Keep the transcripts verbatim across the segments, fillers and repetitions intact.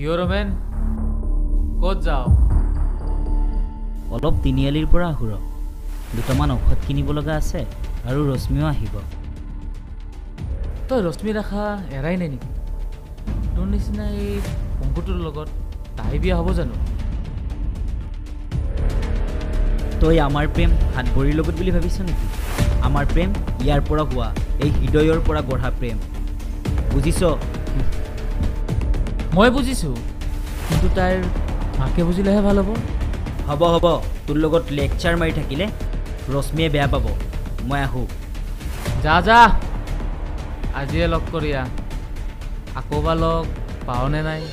क्यों रोमेन कत जाओ अलग तिनियालिर पर आहुर दुटामान औषध किनिबलगा आछे आरु रश्मिओ आहिब तो रश्मि राखा एराय नाइ नेकि तोर निसिना ए पंकुटुर लगत ताइ बिया हब जानो तोइ आमार प्रेम हातबरिर लगत बुली भाबिस नेकि आमार प्रेम इयार पर हुआ ए हृदयर पर गढ़ा प्रेम बुझिस मैं बुझिसु किन्तु ताइर माके बुझिलेहे भाल हब हब हब तोर लगत लेक्चार मारि थाकिले रश्मिए बेया पाब मैं आहू जा जा आजिए लग करिया आकोबा लग पाओने नाई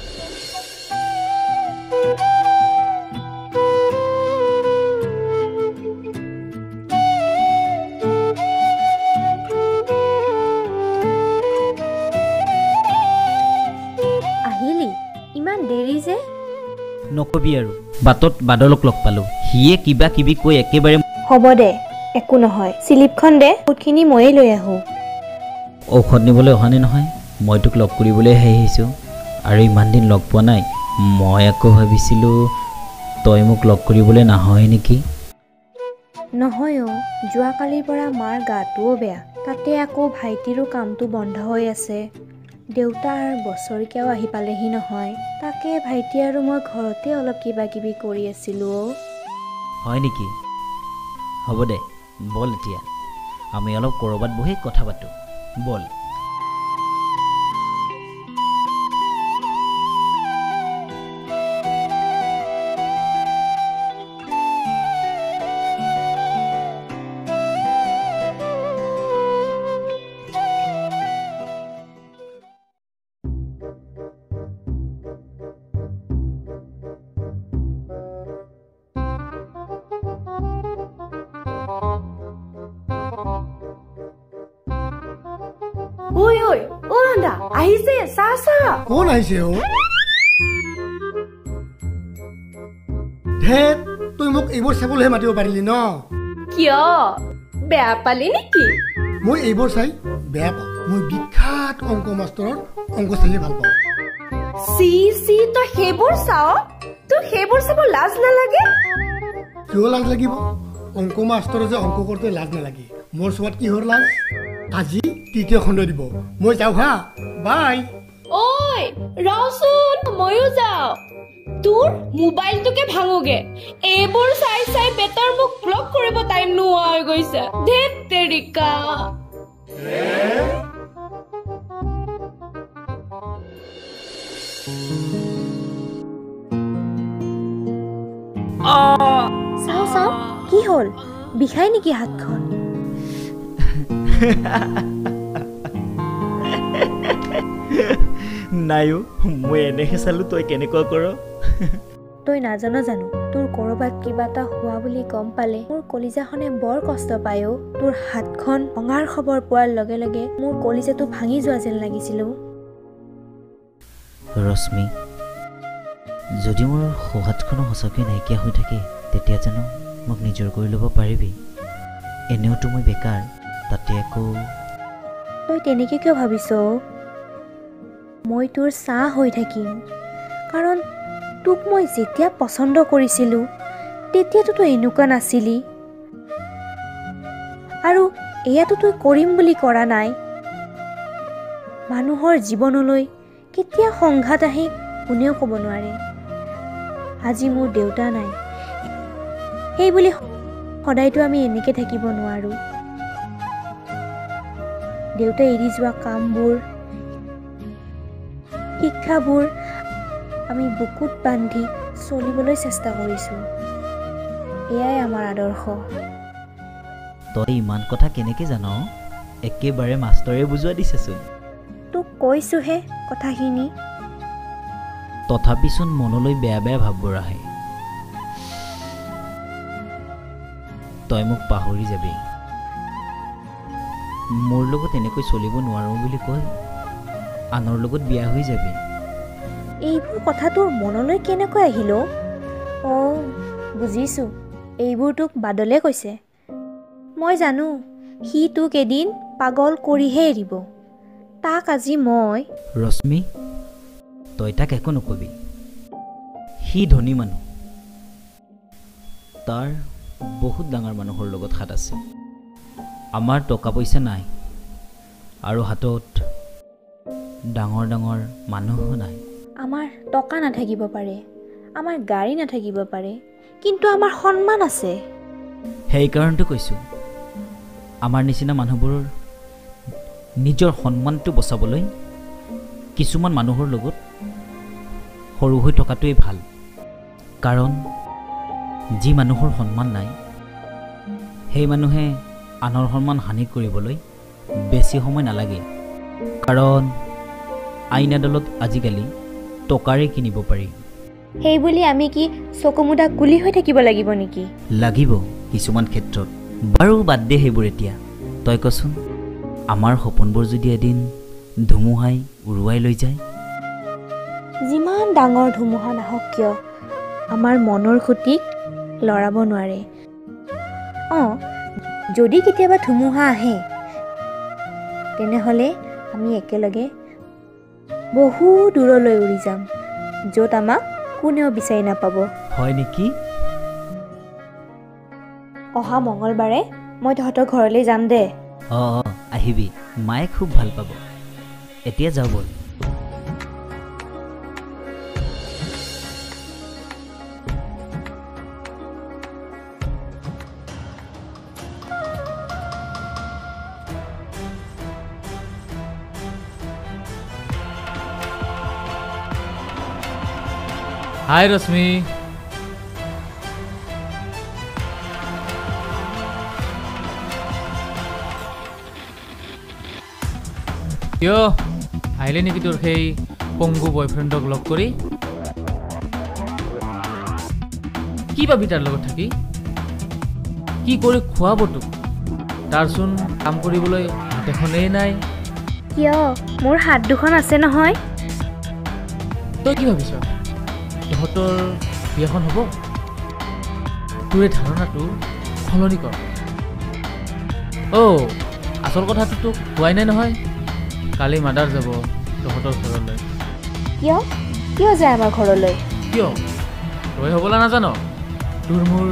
आहिली इमान देरी से नकबी आरो बाटत बादलक लग पालो हिए किबा किबि कोइ एकेबारे हब दे একো নহয় সিলিপখন দে উটখিনি ময়ে লৈ আহো ঔষধ নিবলৈ অহানি নহয় মই তোক লগ কৰিবলৈ আহিছো আৰু ইমান দিন লগ পোৱা নাই মই আকো ভাবিছিলো তই মোক লগ কৰিবলৈ নহয় নেকি নহয়ো জুৱা কালিৰ পৰা মাৰ গাটো বেয়া তাতে আকো ভাইটিৰো কামটো বন্ধ হৈ আছে দেউতাৰ বছৰকেও আহি পালেহি নহয় তাকে ভাইটি আৰু মই ঘৰতে অলপ কিবা কিবি কৰি আছিলো হয় নেকি হ'ব দে बोल इतिया आमी अलग करबात बहि कथा पातो बोल ओय ओय ओ आंदा आइसे सासा कोन आइसे हो धेत तुइ मुक एबोर सेबोल हे माटिओ पारिली न कियो बेया पाले निकि मुइ एबोर साइ बेया पाउ मुइ बिखात अंक मास्टरर अंक साइ ভাল पाउ सी सी तो हेबोर साओ तो हेबोर सेबो लाज ना लागे कियो लाज लागिबो अंक मास्टर जे अंक करते लाज ना लागे मोर सवात कि होर लाज আজি তৃতীয় খণ্ড দিব মই যাও হা বাই ওই রসুন মইও যাও তোর মোবাইলটোকে ভাঙোগে এবর সাই সাই বেটার মুখ ব্লক কৰিব টাইম নো হৈ গৈছে ধেত তেৰিকা আ সাও সাও কি হল বিষাই নেকি হাতখন नायो মই এনেহে চালু তই কেনেকুৱা কৰ তই নাজানো জানো তোৰ কৰবাত কিবাটা হোৱা বুলি গম পালে মোৰ কলিজাখনে বৰ কষ্ট পায়ো তোৰ হাতখন অঙাৰ খবৰ পোৱাৰ লগে লগে মোৰ কলিজাটো ভাঙি যোৱা যেন লাগিছিল ৰশ্মি যদি মোৰ হাতখন হসকে নাইকিয়া হৈ থাকে তেতিয়া জানো মোক নিজৰ কৰি ল'ব পাৰিবি এনেও তো মই বেকাৰ ततेको तोय तेनेके क्यों भाबिसो মই তোৰ ছা হৈ থাকিম কাৰণ তোক মই যেতিয়া পছন্দ কৰিছিলো তেতিয়া তো তই এনুকা নাছিলি আৰু এয়া তো তই কৰিম বুলি কৰা নাই মানুহৰ জীৱনলৈ কেতিয়া সংঘাত আহে কোনেও ক'ব নোৱাৰে আজি মোৰ দেউতা নাই এই বুলি সদায়তো আমি এনেকে থাকিব নোৱাৰো देउता एरी जुआ कामबूर शिक्षाबूर आमी बुकुत बांधी चलिबलै चेष्टा करिसु एयाय आमार आदर्श तई इमान कथा केनेके जानो एकेबारे मास्टरे बुजुआ दिसेछुन तो कइसु हे कथाखिनि तथापिसुन मनलै बेया बेया भाबबर आहे तई मुक पाहरि जाबि मोर लगत एनेकै चलिब नोवारो बुली कय आनर लगत बिया होइ जाबि एइबुर कथा तोर मनलै केनेकै आहिलो ओ बुझिसु एइबुर तोक बादले कइसे মই জানো হি তোক এদিন পাগল কৰিহে এৰিব তাক আজি মই ৰশ্মি तय तक एको नकबी हि धनी मानु तार बहुत डांगर मानुहर लगत हात आछे आमार टका पैसा नाई आरो हातत डांगर डांगर मानुह नाई आमार टका ना थाकिब पारे आमार गाड़ी ना थाकिब पारे किन्तु आमार सम्मान आछे हेई कारणतो कइसु आमार निसिना मानुहबोर निजर सम्मानतो बचाबोलै किसुमान मानुहर लगत हरु होय टकातोय भाल कारण जी मानुहर सम्मान नाई हेई मानुहे आनर सम्मान हानि करिबोलै बेसी समय नालागे कारण आईन आदालत आजिकाली टकारे किनिब पारि हेई बुली आमी कि सकमुदा गुली होय থাকিব লাগিব নেকি লাগিব किसुमान क्षेत्रत बारु बाद दे हेबुर एटिया तय कसुन आमार सपनबोर जदि एदिन धुमुहाय उरुवाय लय जाय जिमान डांगर धुमुहा नाहक किय आमार मनर खुटिक लड़ाब नोवारे अ जदि केतियाबा धुमुहा आहे तेने हले आमी एकेलगे बहु दूर लय उरि जाम जोत आमा कोनेओ बिचारि ना पाबो हय नेकि अहा मंगलबारे मैं तहत घरले जाम दे अ आहिबि माए खूब ভাল पाबो एतिया जाओ बोल हाय रश्मि यो आइले निकि तोर हे पंगु बॉयफ्रेंड डक लग करी की भाबी तार लगत थाकी की करे खुआबो तो तार सुन काम करिबोलै देखने नाय कियो मोर हात दुखन आसे नहय तो की भाबिस तहतर बियाखन हबो तुरे धारणा तो खलनी कर ओ आसल कथा तो खुआय नाय नहय काली मादार जब तहतर घर क्यों क्यों जाए घर क्यों तय हबला ना जान तुर मोर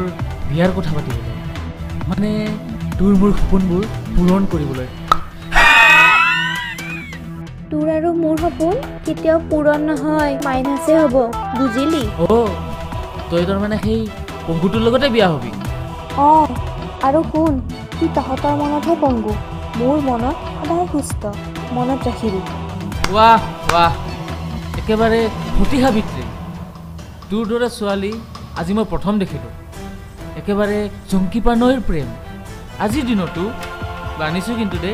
वियार कथा पाती माने तुर मोर सपनबोर पूरण करिबोलै तुर आरो मोर सपन केतिया पूरण নহয় माइनासे হব বুঝিলি ও তই তোর মানে সেই পঙ্গুটোৰ লগতে বিয়া হবি অ আৰু কোন কি তহতৰ মনতহে পঙ্গু মোৰ মনত সদায় সুস্থ মনত ৰাখিবি वाह वाह একেবাৰে ফুটিহা বিত্ৰে তোৰ দৰে ছোৱালী আজি মই প্ৰথম দেখিলো একেবাৰে জংকি পানৈৰ প্ৰেম আজি দিনটো বানিছো কিন্তু দে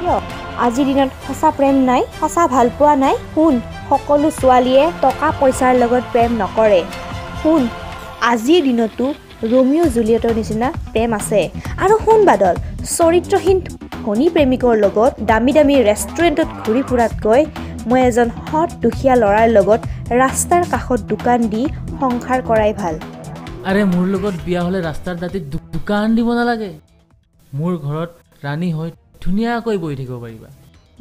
কিয় आज दिन हसा प्रेम ना हसा भल पा ना शुन सको छालिये टका पैसार लगत प्रेम नकरे शुन आज दिन रोमियो जुलियटर निचिना प्रेम आसे और शुन बादल चरित्रहीन धनी प्रेमिकर लगत दामी दामी रेस्टुरेन्टत घूरी फुरातक मैं एजन हट दुखिया लड़ार लगत रास्तार काखत दुकान दी संसार कराय भल अरे मोर लगत बिया हले रास्तार दाती दुकान दिब नालागे मोर घरत रानी होय धुनिया কৈ বৈ থাকিব পাৰিবা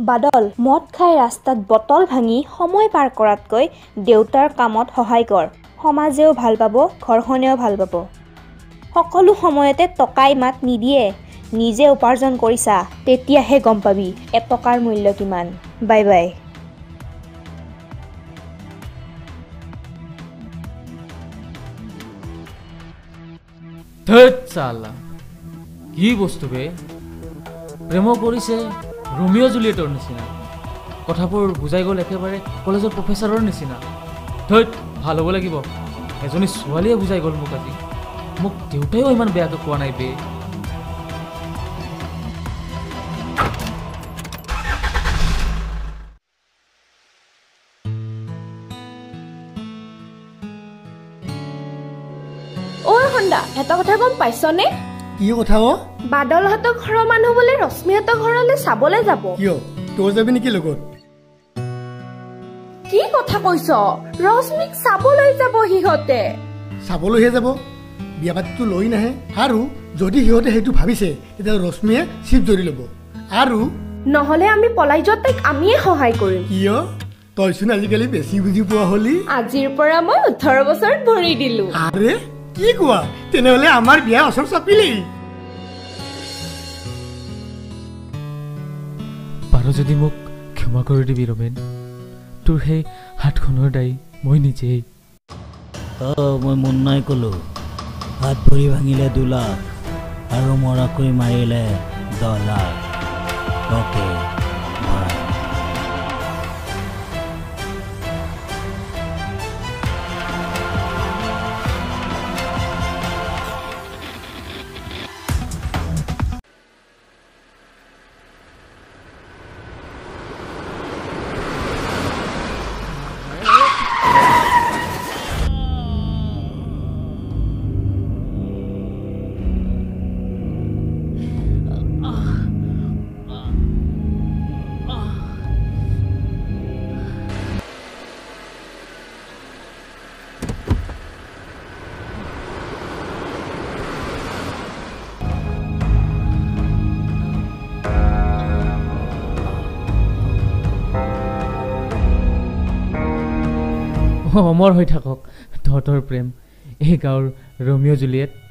বাদল মদ খাই ৰাস্তাত বটল ভাঙি সময় পাৰ কৰাতকৈ দেউতাৰ কামত সহায় কৰ সমাজেও ভাল পাব ঘৰখনেও ভাল পাব সকলো সময়তে টকাই মাত নিদিয়ে নিজে উপাৰ্জন কৰিছা তেতিয়াহে গম পাবি এটকাৰ মূল্য কিমান বাই বাই ধত চালা কি বস্তু বে प्रेम कर रोमियो जुलियटर निचिना कथापुर बुझाई गल एकेबारे कलेजर प्रफेसर निचिना धैत भल हम लगे एजनी छालिये बुझाई गल मोक आज मोक देउतायो इमान बेयाके कोवा नाइ बे ओ हंडा एटा कथा गम पाइसने কি কথা ও বাদল হত ঘর মানুহ বলে রশ্মি হত ঘরলে সাবলে যাব কিও তোর যাবি নেকি লগত কি কথা কইছ রশ্মিক সাবলে যাব হিহতে সাবলে হে যাব বিয়াবাত তো লই নাহে হারু যদি হিহতে হেতু ভাবিছে এটা রশ্মিয়ে শিব জড়ি লব আৰু নহলে আমি পলাই যত তাক আমিয়ে সহায় কৰিম কিও तयसुन आजिकाली बेसी बुझी पा हलि आजिर परा म अठार बछर भरि दिलु। अरे की कोआ तेने होले आमार बिया असर सापिले पारो जदि मुक क्षमा करि दिबि रमेन तुर हे हात खनर दाई মই निजे ओ মই मन নাই কলো हात भरि भांगिले दुला आरो मोरा कोइ मारिले दला ओके अमर हो थाকক तहतर प्रेम ए गाँवर रोमियो जुलिएट।